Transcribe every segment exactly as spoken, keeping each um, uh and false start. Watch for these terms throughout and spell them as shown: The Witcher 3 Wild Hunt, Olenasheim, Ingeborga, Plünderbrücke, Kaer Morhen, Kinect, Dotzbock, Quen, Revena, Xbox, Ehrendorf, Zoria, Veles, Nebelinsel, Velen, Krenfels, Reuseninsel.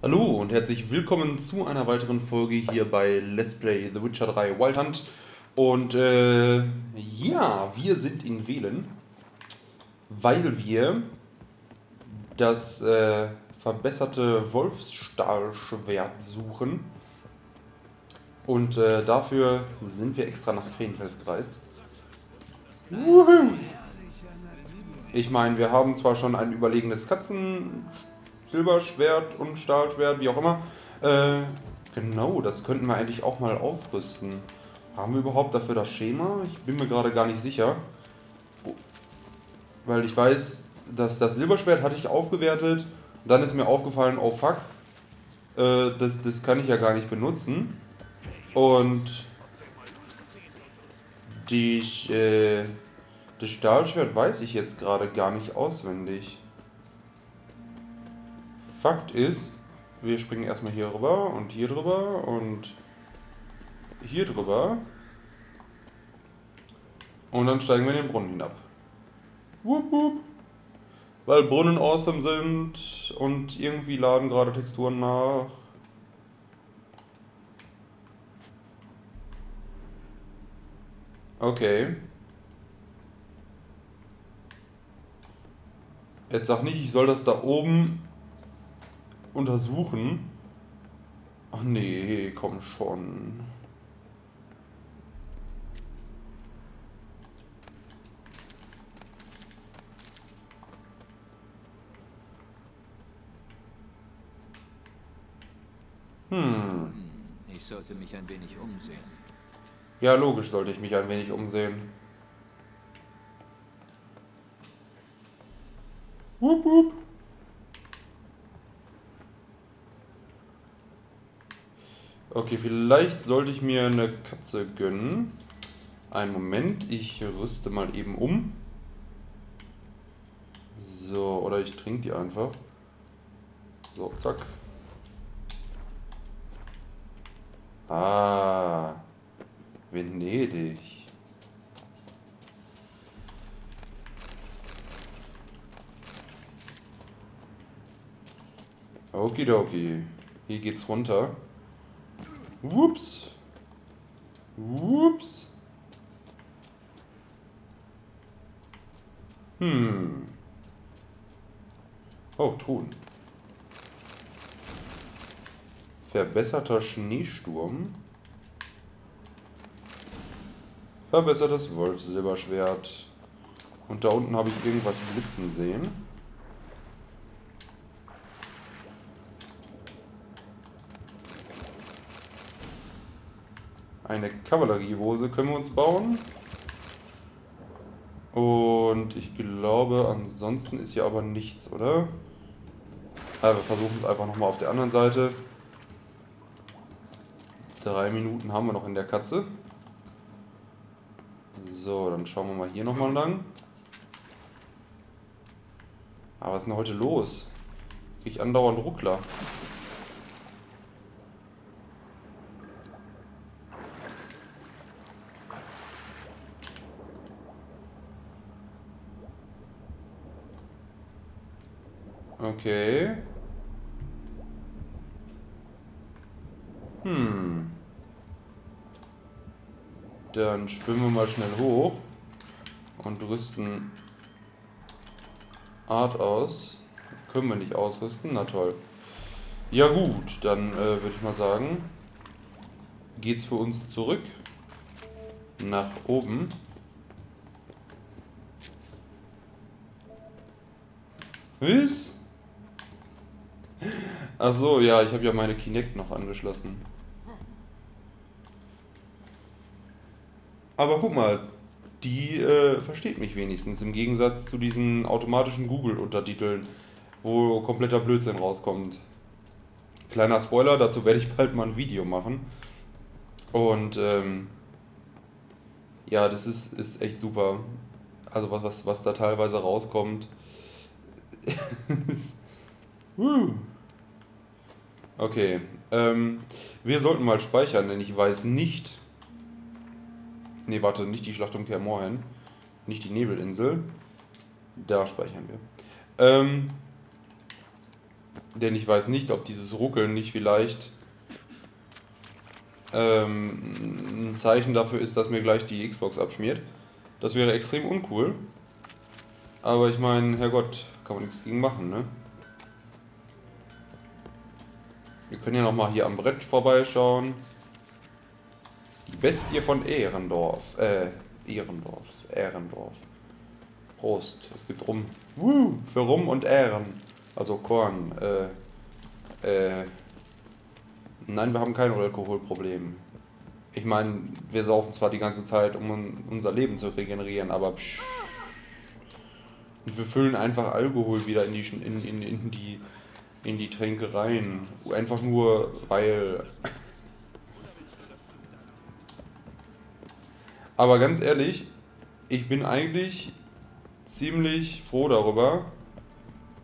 Hallo und herzlich willkommen zu einer weiteren Folge hier bei Let's Play The Witcher drei Wild Hunt. Und äh, ja, wir sind in Velen, weil wir das äh, verbesserte Wolfsstahlschwert suchen. Und äh, dafür sind wir extra nach Krenfels gereist. Woohoo! Ich meine, wir haben zwar schon ein überlegenes Katzen... Silberschwert und Stahlschwert, wie auch immer. Äh, genau, das könnten wir eigentlich auch mal aufrüsten. Haben wir überhaupt dafür das Schema? Ich bin mir gerade gar nicht sicher. Weil ich weiß, dass das Silberschwert hatte ich aufgewertet. Dann ist mir aufgefallen, oh fuck. Äh, das, das kann ich ja gar nicht benutzen. Und die, äh, das Stahlschwert weiß ich jetzt gerade gar nicht auswendig. Fakt ist, wir springen erstmal hier rüber und hier drüber und hier drüber. Und dann steigen wir in den Brunnen hinab. Wupp, wupp. Weil Brunnen awesome sind und irgendwie laden gerade Texturen nach. Okay. Jetzt sag nicht, ich soll das da oben untersuchen. Ach nee, komm schon. Hm. Ich sollte mich ein wenig umsehen. Ja, logisch sollte ich mich ein wenig umsehen. Wupp, wupp. Okay, vielleicht sollte ich mir eine Katze gönnen. Einen Moment, ich rüste mal eben um. So, oder ich trinke die einfach. So, zack. Ah, Venedig. Okidoki. Hier geht's runter. Whoops. Whoops. Hm. Oh, Ton. Verbesserter Schneesturm. Verbessertes Wolfssilberschwert. Und da unten habe ich irgendwas blitzen sehen. Eine Kavalleriehose können wir uns bauen. Und ich glaube, ansonsten ist hier aber nichts, oder? Aber wir versuchen es einfach nochmal auf der anderen Seite. Drei Minuten haben wir noch in der Katze. So, dann schauen wir mal hier nochmal lang. Aber was ist denn heute los? Krieg ich andauernd Ruckler. Okay. Hm. Dann schwimmen wir mal schnell hoch und rüsten Art aus. Können wir nicht ausrüsten? Na toll. Ja gut, dann äh, würde ich mal sagen, geht's für uns zurück nach oben. Was? Ach so, ja, ich habe ja meine Kinect noch angeschlossen. Aber guck mal, die äh, versteht mich wenigstens, im Gegensatz zu diesen automatischen Google-Untertiteln, wo kompletter Blödsinn rauskommt. Kleiner Spoiler, dazu werde ich bald mal ein Video machen. Und ähm, ja, das ist, ist echt super. Also was, was, was da teilweise rauskommt. Okay, ähm, wir sollten mal speichern, denn ich weiß nicht... Ne, warte, nicht die Schlacht um Kaer Morhen, nicht die Nebelinsel. Da speichern wir. Ähm, Denn ich weiß nicht, ob dieses Ruckeln nicht vielleicht ähm, ein Zeichen dafür ist, dass mir gleich die Xbox abschmiert. Das wäre extrem uncool. Aber ich meine, Herrgott, kann man nichts gegen machen, ne? Wir können ja nochmal hier am Brett vorbeischauen. Die Bestie von Ehrendorf. Äh, Ehrendorf. Ehrendorf. Prost. Es gibt Rum. Woo, für Rum und Ehren. Also Korn. Äh, äh. Nein, wir haben kein Alkoholproblem. Ich meine, wir saufen zwar die ganze Zeit, um unser Leben zu regenerieren, aber psch. Und wir füllen einfach Alkohol wieder in die, in, in, in die, in die Tränke rein. Einfach nur, weil... Aber ganz ehrlich, ich bin eigentlich ziemlich froh darüber,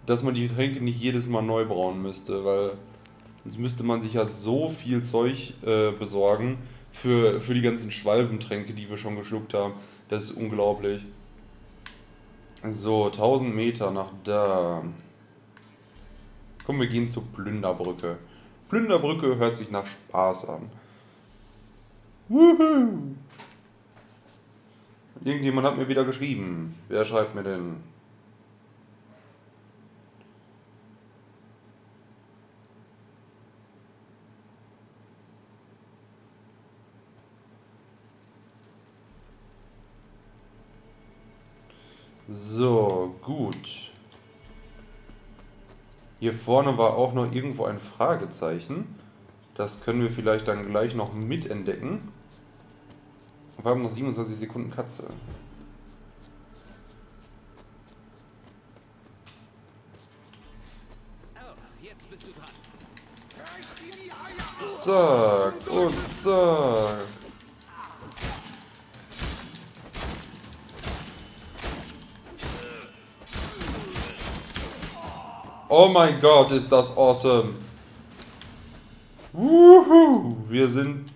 dass man die Tränke nicht jedes Mal neu brauen müsste, weil sonst müsste man sich ja so viel Zeug äh, besorgen für, für die ganzen Schwalbentränke, die wir schon geschluckt haben. Das ist unglaublich. So, tausend Meter nach da. Komm, wir gehen zur Plünderbrücke. Plünderbrücke hört sich nach Spaß an. Woohoo! Irgendjemand hat mir wieder geschrieben. Wer schreibt mir denn? So, gut. Hier vorne war auch noch irgendwo ein Fragezeichen. Das können wir vielleicht dann gleich noch mitentdecken. Wir haben noch siebenundzwanzig Sekunden Katze. Zack und zack. Oh mein Gott, ist das awesome. Woohoo, wir sind...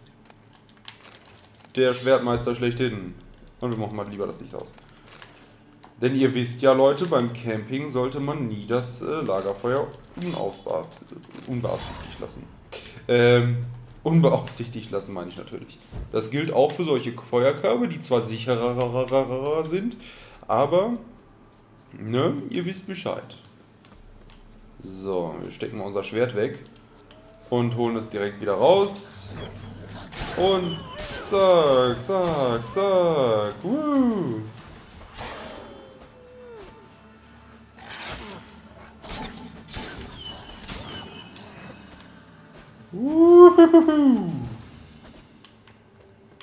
der Schwertmeister schlechthin. Und wir machen mal lieber das Licht aus. Denn ihr wisst ja, Leute, beim Camping sollte man nie das äh, Lagerfeuer unbeaufsichtigt lassen. Ähm, unbeaufsichtigt lassen meine ich natürlich. Das gilt auch für solche Feuerkörbe, die zwar sicherer sind, aber, ne, ihr wisst Bescheid. So, wir stecken mal unser Schwert weg und holen es direkt wieder raus. Und... zack, zack, zack. Woo. Woo.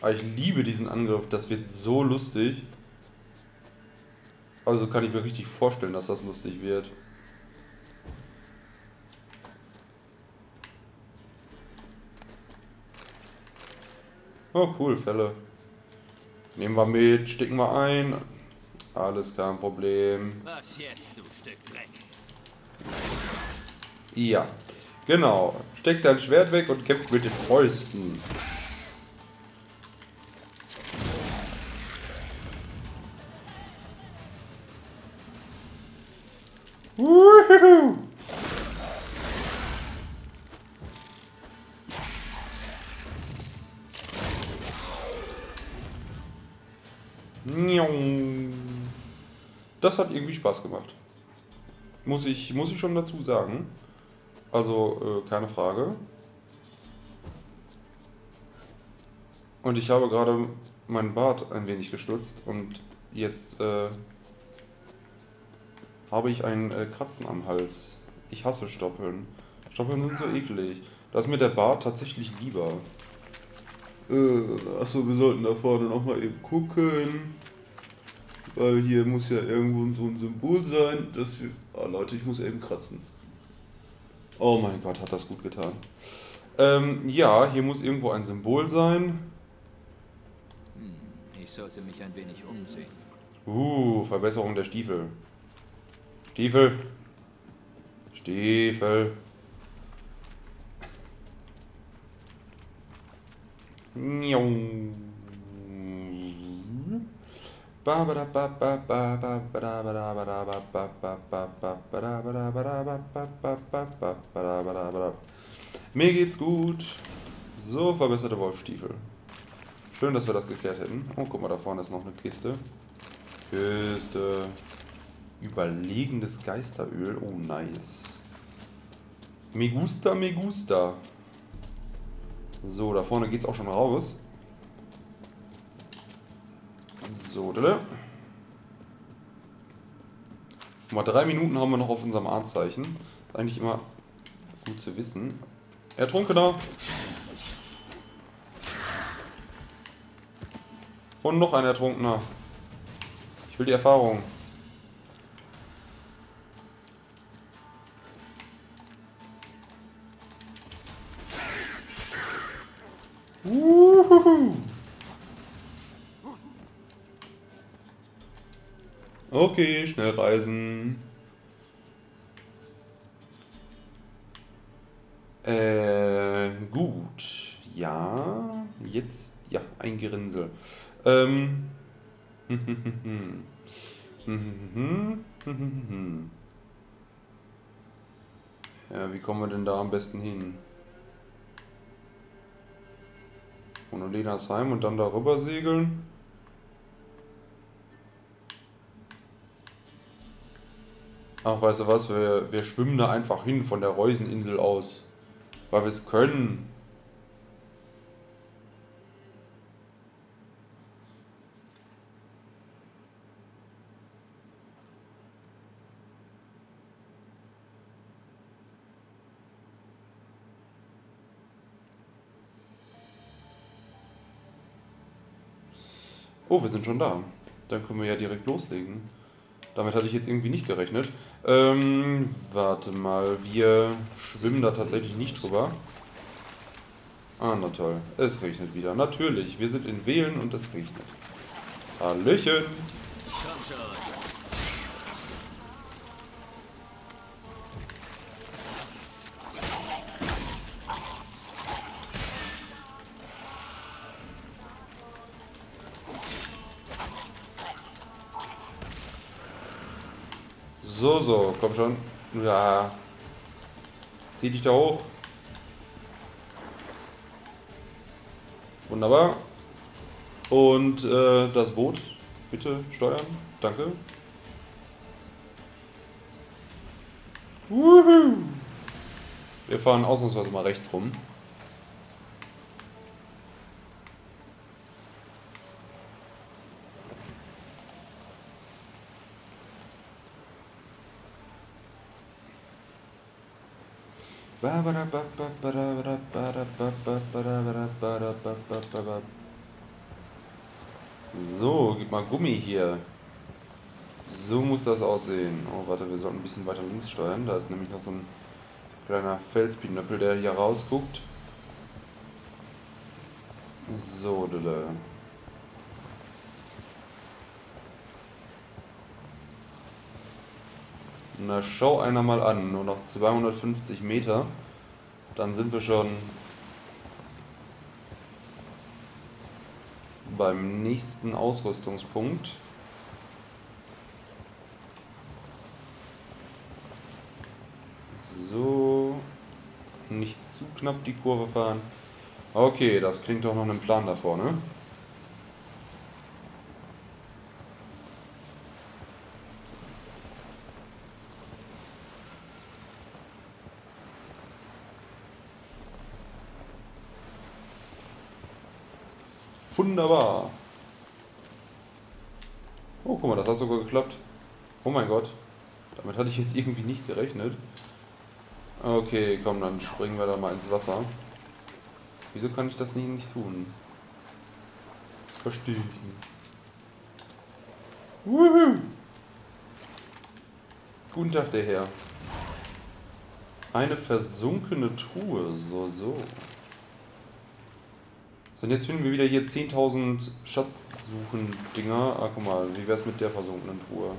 Aber ich liebe diesen Angriff. Das wird so lustig. Also kann ich mir richtig vorstellen, dass das lustig wird. Oh, cool, Fälle. Nehmen wir mit, stecken wir ein. Alles kein Problem. Was jetzt, du Stück Dreck? Ja, genau. Steck dein Schwert weg und kämpft mit den Fäusten. Woohoo! Das hat irgendwie Spaß gemacht. Muss ich, muss ich schon dazu sagen. Also, äh, keine Frage. Und ich habe gerade meinen Bart ein wenig gestutzt und jetzt äh, habe ich ein äh, Kratzen am Hals. Ich hasse Stoppeln. Stoppeln sind so eklig. Da ist mir der Bart tatsächlich lieber. Äh, achso, wir sollten da vorne nochmal eben gucken. Weil hier muss ja irgendwo so ein Symbol sein, dass wir... Ah, Leute, ich muss eben kratzen. Oh mein Gott, hat das gut getan. Ähm, ja, hier muss irgendwo ein Symbol sein. Ich sollte mich ein wenig umsehen. Uh, Verbesserung der Stiefel. Stiefel. Stiefel. Njong. Mir geht's gut. So, verbesserte Wolfstiefel. Schön, dass wir das geklärt hätten. Oh, guck mal, da vorne ist noch eine Kiste. Kiste. Überlegendes Geisteröl. Oh, nice. Me gusta, me gusta. So, da vorne geht's auch schon raus. So, dille. Mal drei Minuten haben wir noch auf unserem Artzeichen. Eigentlich immer gut zu wissen. Ertrunkener. Und noch ein Ertrunkener. Ich will die Erfahrung. Uhuhu. Okay, schnell reisen. Äh, gut. Ja, jetzt, ja, ein Gerinnsel. Ähm. Ja, wie kommen wir denn da am besten hin? Von Olenasheim und dann darüber segeln? Ach, weißt du was? Wir, wir schwimmen da einfach hin von der Reuseninsel aus. Weil wir es können. Oh, wir sind schon da. Dann können wir ja direkt loslegen. Damit hatte ich jetzt irgendwie nicht gerechnet. Ähm, warte mal, wir schwimmen da tatsächlich nicht drüber. Ah, na toll. Es regnet wieder. Natürlich, wir sind in Velen und es regnet. Hallöchen! So, so, komm schon. Ja. Zieh dich da hoch. Wunderbar. Und äh, das Boot bitte steuern. Danke. Wuhu. Wir fahren ausnahmsweise mal rechts rum. So, gib mal Gummi hier. So muss das aussehen. Oh, warte, wir sollten ein bisschen weiter links steuern. Da ist nämlich noch so ein kleiner Felspinöppel, der hier rausguckt. So, dille. Na, schau einer mal an. Nur noch zweihundertfünfzig Meter. Dann sind wir schon beim nächsten Ausrüstungspunkt. So. Nicht zu knapp die Kurve fahren. Okay, das klingt doch nach einem Plan da vorne. Wunderbar. Oh, guck mal, das hat sogar geklappt. Oh mein Gott. Damit hatte ich jetzt irgendwie nicht gerechnet. Okay, komm, dann springen wir da mal ins Wasser. Wieso kann ich das nicht, nicht tun? Verstehe ich nicht. Wuhu! Guten Tag, der Herr. Eine versunkene Truhe. So, so. So, und jetzt finden wir wieder hier zehntausend Schatzsuchen-Dinger. Ah, guck mal, wie wär's mit der versunkenen Truhe?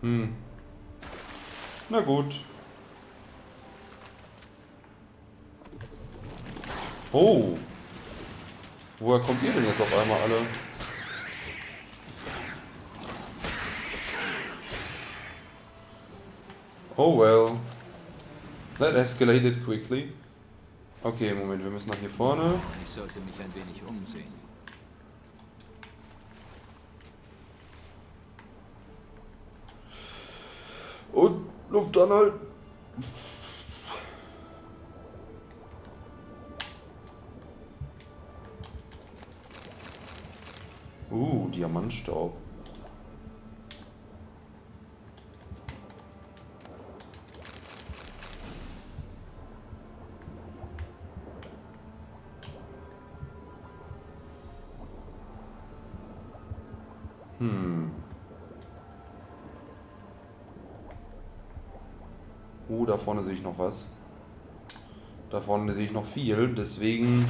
Hm. Na gut. Oh. Woher kommt ihr denn jetzt auf einmal alle? Oh well. That escalated quickly. Okay, Moment, wir müssen nach hier vorne. Ich sollte mich ein wenig umsehen. Und Luft anhalten. Uh, Diamantstaub. Hm. Oh, da vorne sehe ich noch was. Da vorne sehe ich noch viel. Deswegen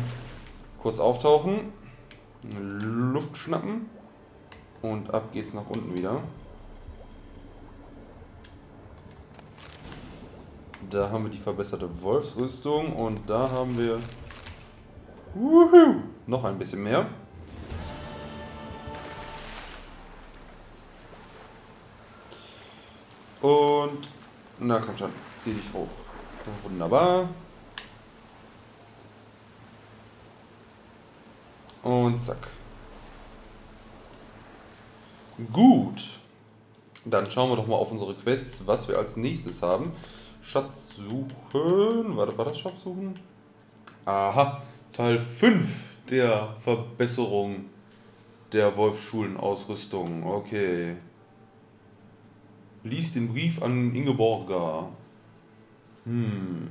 kurz auftauchen. Luft schnappen. Und ab geht's nach unten wieder. Da haben wir die verbesserte Wolfsrüstung. Und da haben wir... Wuhu! Noch ein bisschen mehr. Und... Na komm schon, zieh dich hoch. Wunderbar. Und zack. Gut. Dann schauen wir doch mal auf unsere Quests, was wir als nächstes haben. Schatz suchen. Warte, war das Schatz suchen? Aha. Teil fünf der Verbesserung der Wolfsschulenausrüstung. Okay. Lies den Brief an Ingeborga. Hm.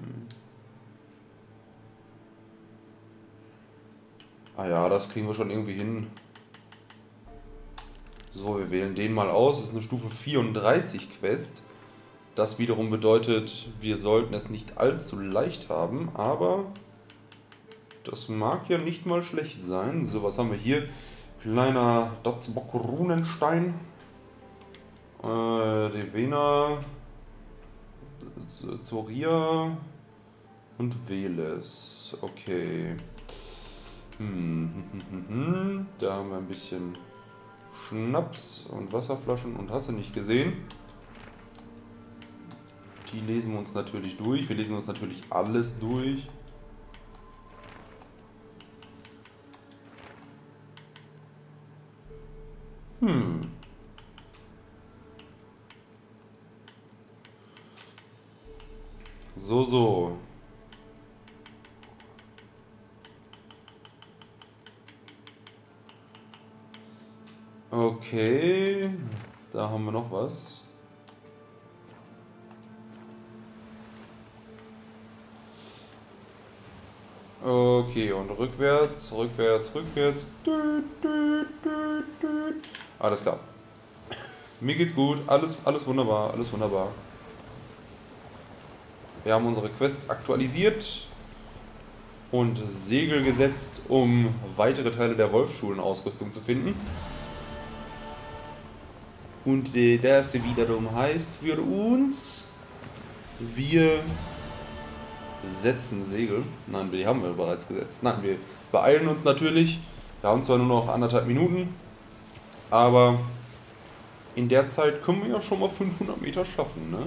Ah ja, das kriegen wir schon irgendwie hin. So, wir wählen den mal aus. Das ist eine Stufe vierunddreißig Quest. Das wiederum bedeutet, wir sollten es nicht allzu leicht haben, aber das mag ja nicht mal schlecht sein. So, was haben wir hier? Kleiner Dotzbock Runenstein. Äh, Revena, Zoria und Veles. Okay. Hm, hm, hm, hm. Da haben wir ein bisschen Schnaps und Wasserflaschen und hast du nicht gesehen. Die lesen wir uns natürlich durch. Wir lesen uns natürlich alles durch. Hm. So, so. Okay. Da haben wir noch was. Okay, und rückwärts, rückwärts, rückwärts. Alles klar. Mir geht's gut. Alles, alles wunderbar, alles wunderbar. Wir haben unsere Quests aktualisiert und Segel gesetzt, um weitere Teile der Wolfsschulenausrüstung zu finden. Und der erste wiederum heißt für uns, wir setzen Segel. Nein, die haben wir bereits gesetzt. Nein, wir beeilen uns natürlich. Wir haben zwar nur noch anderthalb Minuten, aber in der Zeit können wir ja schon mal fünfhundert Meter schaffen, ne?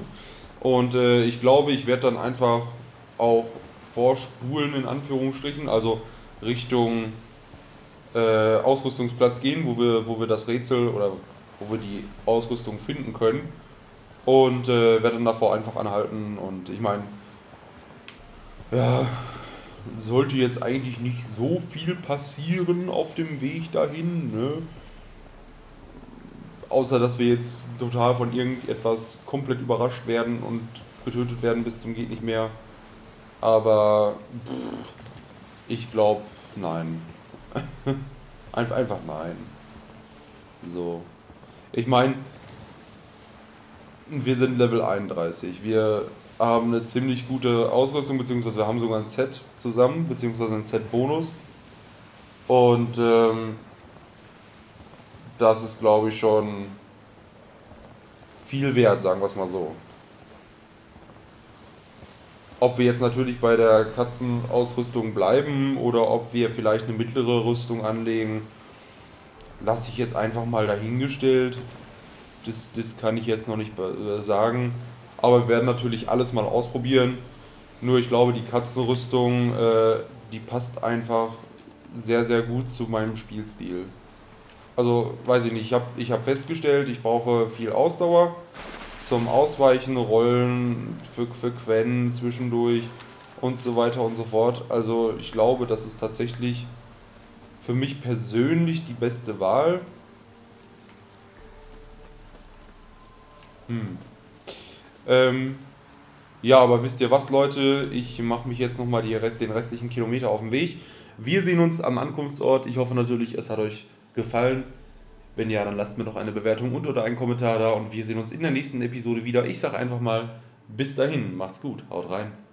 Und äh, ich glaube, ich werde dann einfach auch vorspulen, in Anführungsstrichen, also Richtung äh, Ausrüstungsplatz gehen, wo wir, wo wir das Rätsel oder wo wir die Ausrüstung finden können. Und äh, werde dann davor einfach anhalten. Und ich meine, ja, sollte jetzt eigentlich nicht so viel passieren auf dem Weg dahin, ne? Außer, dass wir jetzt total von irgendetwas komplett überrascht werden und getötet werden bis zum geht nicht mehr. Aber pff, ich glaube, nein. Einf- einfach nein. So. Ich meine, wir sind Level einunddreißig. Wir haben eine ziemlich gute Ausrüstung, beziehungsweise wir haben sogar ein Set zusammen, beziehungsweise ein Set-Bonus. Und ähm, das ist, glaube ich, schon viel wert, sagen wir es mal so. Ob wir jetzt natürlich bei der Katzenausrüstung bleiben oder ob wir vielleicht eine mittlere Rüstung anlegen, lasse ich jetzt einfach mal dahingestellt. Das, das kann ich jetzt noch nicht sagen. Aber wir werden natürlich alles mal ausprobieren. Nur ich glaube, die Katzenrüstung, äh, die passt einfach sehr, sehr gut zu meinem Spielstil. Also, weiß ich nicht, ich habe ich hab festgestellt, ich brauche viel Ausdauer zum Ausweichen, Rollen, für, für Quen zwischendurch und so weiter und so fort. Also ich glaube, das ist tatsächlich für mich persönlich die beste Wahl. Hm. Ähm, ja, aber wisst ihr was, Leute? Ich mache mich jetzt nochmal Rest, den restlichen Kilometer auf den Weg. Wir sehen uns am Ankunftsort. Ich hoffe natürlich, es hat euch gefallen. Wenn ja, dann lasst mir noch eine Bewertung und oder einen Kommentar da und wir sehen uns in der nächsten Episode wieder. Ich sage einfach mal, bis dahin, macht's gut, haut rein.